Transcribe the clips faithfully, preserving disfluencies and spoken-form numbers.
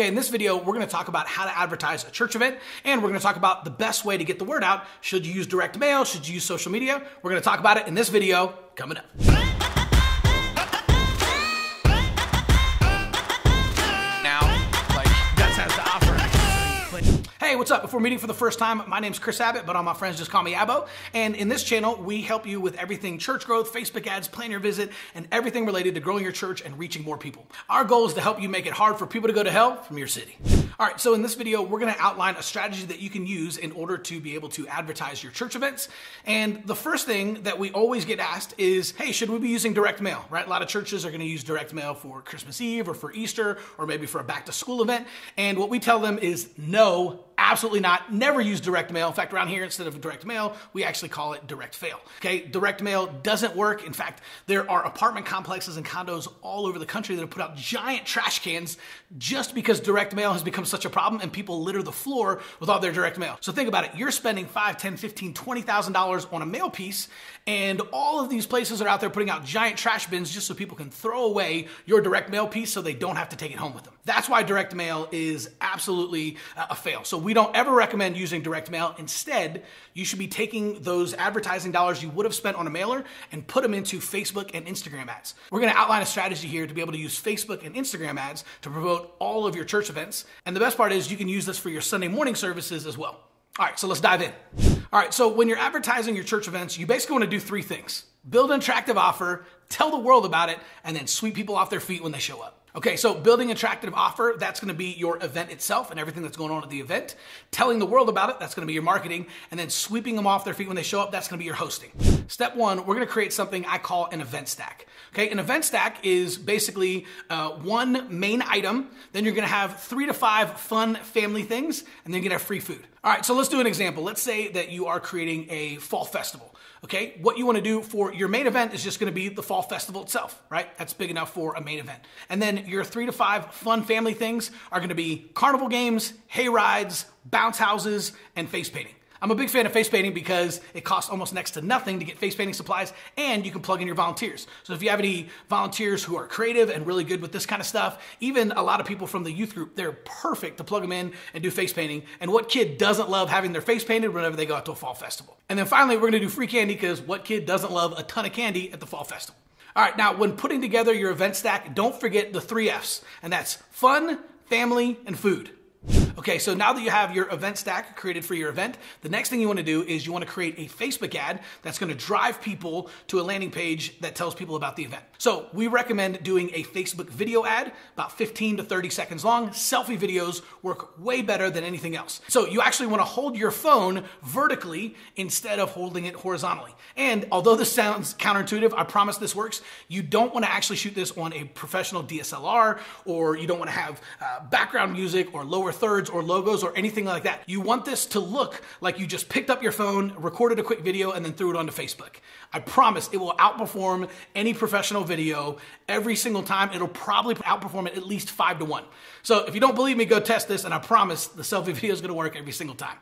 Okay, in this video, we're gonna talk about how to advertise a church event, and we're gonna talk about the best way to get the word out. Should you use direct mail? Should you use social media? We're gonna talk about it in this video coming up. Now, like, guts has to offer. Hey, what's up? If we're meeting for the first time, my name's Chris Abbott, but all my friends just call me Abbo. And in this channel, we help you with everything church growth, Facebook ads, plan your visit, and everything related to growing your church and reaching more people. Our goal is to help you make it hard for people to go to hell from your city. All right, so in this video, we're gonna outline a strategy that you can use in order to be able to advertise your church events. And the first thing that we always get asked is, hey, should we be using direct mail, right? A lot of churches are gonna use direct mail for Christmas Eve or for Easter, or maybe for a back to school event. And what we tell them is no, absolutely not. Never use direct mail. In fact, around here, instead of direct mail, we actually call it direct fail. Okay, direct mail doesn't work. In fact, there are apartment complexes and condos all over the country that have put out giant trash cans just because direct mail has become such a problem and people litter the floor with all their direct mail. So think about it. You're spending five, ten, fifteen, twenty thousand dollars on a mail piece, and all of these places are out there putting out giant trash bins just so people can throw away your direct mail piece so they don't have to take it home with them. That's why direct mail is absolutely a fail. So we We don't ever recommend using direct mail. Instead, you should be taking those advertising dollars you would have spent on a mailer and put them into Facebook and Instagram ads. We're gonna outline a strategy here to be able to use Facebook and Instagram ads to promote all of your church events. And the best part is you can use this for your Sunday morning services as well. All right, so let's dive in. All right, so when you're advertising your church events, you basically wanna do three things: build an attractive offer, tell the world about it, and then sweep people off their feet when they show up. Okay, so building an attractive offer, that's gonna be your event itself and everything that's going on at the event. Telling the world about it, that's gonna be your marketing. And then sweeping them off their feet when they show up, that's gonna be your hosting. Step one, we're gonna create something I call an event stack. Okay, an event stack is basically uh, one main item, then you're gonna have three to five fun family things, and then you're gonna have free food. All right, so let's do an example. Let's say that you are creating a fall festival. Okay, what you wanna do for your main event is just gonna be the fall festival itself, right? That's big enough for a main event. And then your three to five fun family things are gonna be carnival games, hay rides, bounce houses, and face painting. I'm a big fan of face painting because it costs almost next to nothing to get face painting supplies, and you can plug in your volunteers. So if you have any volunteers who are creative and really good with this kind of stuff, even a lot of people from the youth group, they're perfect to plug them in and do face painting. And what kid doesn't love having their face painted whenever they go out to a fall festival? And then finally, we're gonna do free candy, because what kid doesn't love a ton of candy at the fall festival? All right, now when putting together your event stack, don't forget the three F's, and that's fun, family, and food. Okay, so now that you have your event stack created for your event, the next thing you wanna do is you wanna create a Facebook ad that's gonna drive people to a landing page that tells people about the event. So we recommend doing a Facebook video ad, about fifteen to thirty seconds long. Selfie videos work way better than anything else. So you actually wanna hold your phone vertically instead of holding it horizontally. And although this sounds counterintuitive, I promise this works. You don't wanna actually shoot this on a professional D S L R, or you don't wanna have uh, background music or lower thirds or logos or anything like that. You want this to look like you just picked up your phone, recorded a quick video, and then threw it onto Facebook. I promise it will outperform any professional video every single time. It'll probably outperform it at least five to one. So if you don't believe me, go test this, and I promise the selfie video is gonna work every single time.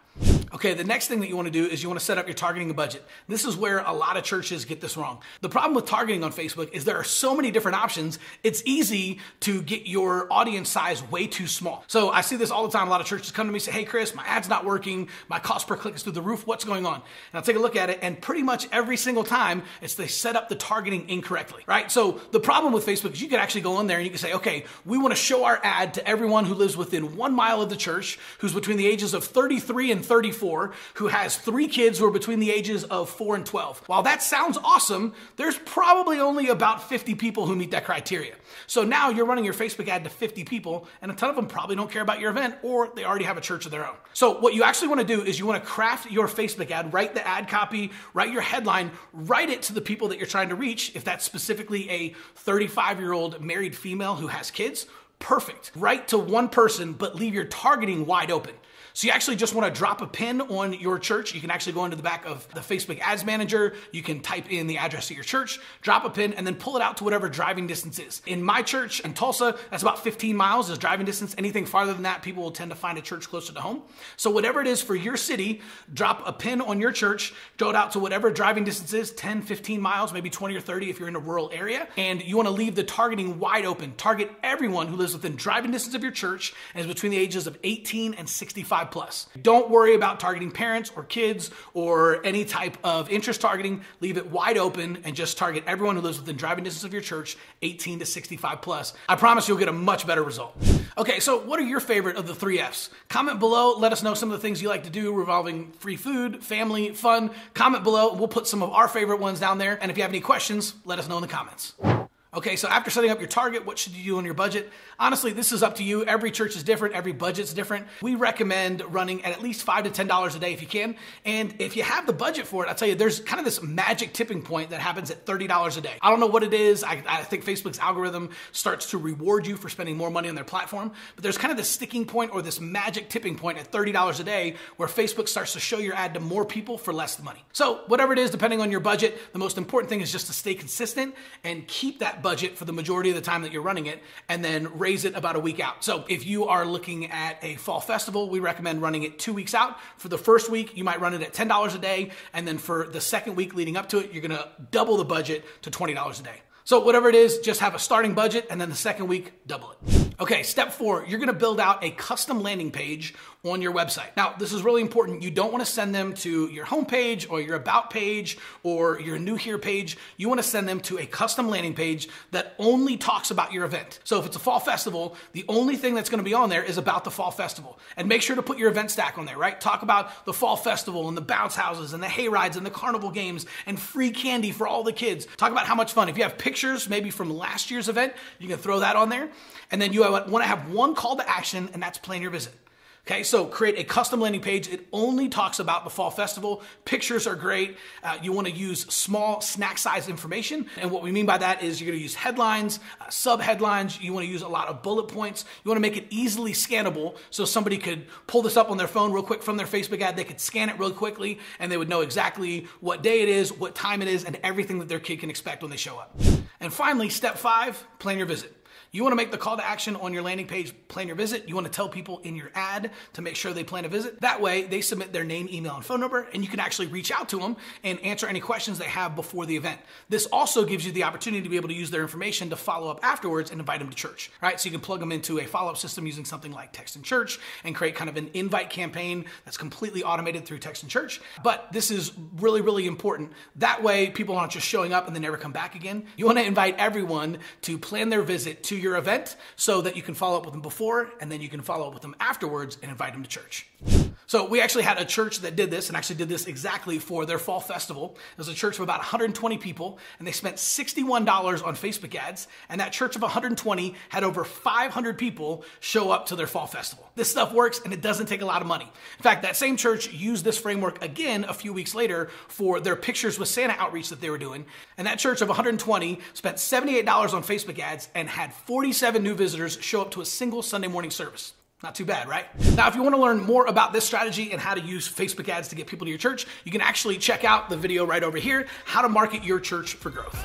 Okay, the next thing that you wanna do is you wanna set up your targeting budget. This is where a lot of churches get this wrong. The problem with targeting on Facebook is there are so many different options, it's easy to get your audience size way too small. So I see this all the time. A lot of churches come to me and say, hey Chris, my ad's not working, my cost per click is through the roof, what's going on? And I'll take a look at it, and pretty much every single time, it's they set up the targeting incorrectly, right? So the problem with Facebook is you could actually go in there and you can say, okay, we wanna show our ad to everyone who lives within one mile of the church, who's between the ages of thirty-three and thirty-four, who has three kids who are between the ages of four and twelve. While that sounds awesome, there's probably only about fifty people who meet that criteria. So now you're running your Facebook ad to fifty people, and a ton of them probably don't care about your event, or they already have a church of their own. So what you actually wanna do is you wanna craft your Facebook ad, write the ad copy, write your headline, write it to the people that you're trying to reach. If that's specifically a thirty-five year old married female who has kids, perfect. Write to one person, but leave your targeting wide open. So you actually just wanna drop a pin on your church. You can actually go into the back of the Facebook Ads Manager. You can type in the address of your church, drop a pin, and then pull it out to whatever driving distance is. In my church in Tulsa, that's about fifteen miles is driving distance. Anything farther than that, people will tend to find a church closer to home. So whatever it is for your city, drop a pin on your church, throw it out to whatever driving distance is, ten, fifteen miles, maybe twenty or thirty if you're in a rural area. And you wanna leave the targeting wide open. Target everyone who lives lives within driving distance of your church and is between the ages of eighteen and sixty-five plus. Don't worry about targeting parents or kids or any type of interest targeting. Leave it wide open and just target everyone who lives within driving distance of your church, eighteen to sixty-five plus. I promise you'll get a much better result. Okay, so what are your favorite of the three F's? Comment below, let us know some of the things you like to do revolving free food, family, fun. Comment below, and we'll put some of our favorite ones down there. And if you have any questions, let us know in the comments. Okay, so after setting up your target, what should you do on your budget? Honestly, this is up to you. Every church is different. Every budget's different. We recommend running at at least five to ten dollars a day if you can. And if you have the budget for it, I'll tell you, there's kind of this magic tipping point that happens at thirty dollars a day. I don't know what it is. I, I think Facebook's algorithm starts to reward you for spending more money on their platform. But there's kind of this sticking point or this magic tipping point at thirty dollars a day where Facebook starts to show your ad to more people for less money. So whatever it is, depending on your budget, the most important thing is just to stay consistent and keep that budget for the majority of the time that you're running it, and then raise it about a week out. So if you are looking at a fall festival, we recommend running it two weeks out. For the first week, you might run it at ten dollars a day, and then for the second week leading up to it, you're gonna double the budget to twenty dollars a day. So whatever it is, just have a starting budget, and then the second week, double it. Okay, step four, you're gonna build out a custom landing page on your website. Now, this is really important. You don't wanna send them to your homepage or your about page or your new here page. You wanna send them to a custom landing page that only talks about your event. So if it's a fall festival, the only thing that's gonna be on there is about the fall festival. And make sure to put your event stack on there, right? Talk about the fall festival and the bounce houses and the hay rides and the carnival games and free candy for all the kids. Talk about how much fun. If you have pictures, maybe from last year's event, you can throw that on there. And then you I want to have one call to action, and that's plan your visit. Okay, so create a custom landing page. It only talks about the fall festival. Pictures are great. Uh, you wanna use small snack size information. And what we mean by that is you're gonna use headlines, uh, sub headlines. You wanna use a lot of bullet points. You wanna make it easily scannable so somebody could pull this up on their phone real quick from their Facebook ad. They could scan it real quickly and they would know exactly what day it is, what time it is, and everything that their kid can expect when they show up. And finally, step five, plan your visit. You wanna make the call to action on your landing page, plan your visit. You wanna tell people in your ad to make sure they plan a visit. That way they submit their name, email, and phone number, and you can actually reach out to them and answer any questions they have before the event. This also gives you the opportunity to be able to use their information to follow up afterwards and invite them to church, right? So you can plug them into a follow-up system using something like Text In Church and create kind of an invite campaign that's completely automated through Text In Church. But this is really, really important. That way people aren't just showing up and they never come back again. You wanna invite everyone to plan their visit to your event so that you can follow up with them before, and then you can follow up with them afterwards and invite them to church. So we actually had a church that did this and actually did this exactly for their fall festival. It was a church of about one hundred twenty people and they spent sixty-one dollars on Facebook ads. And that church of one hundred twenty had over five hundred people show up to their fall festival. This stuff works and it doesn't take a lot of money. In fact, that same church used this framework again a few weeks later for their Pictures with Santa outreach that they were doing. And that church of one hundred twenty spent seventy-eight dollars on Facebook ads and had forty-seven new visitors show up to a single Sunday morning service. Not too bad, right? Now, if you want to learn more about this strategy and how to use Facebook ads to get people to your church, you can actually check out the video right over here, How to Market Your Church for Growth.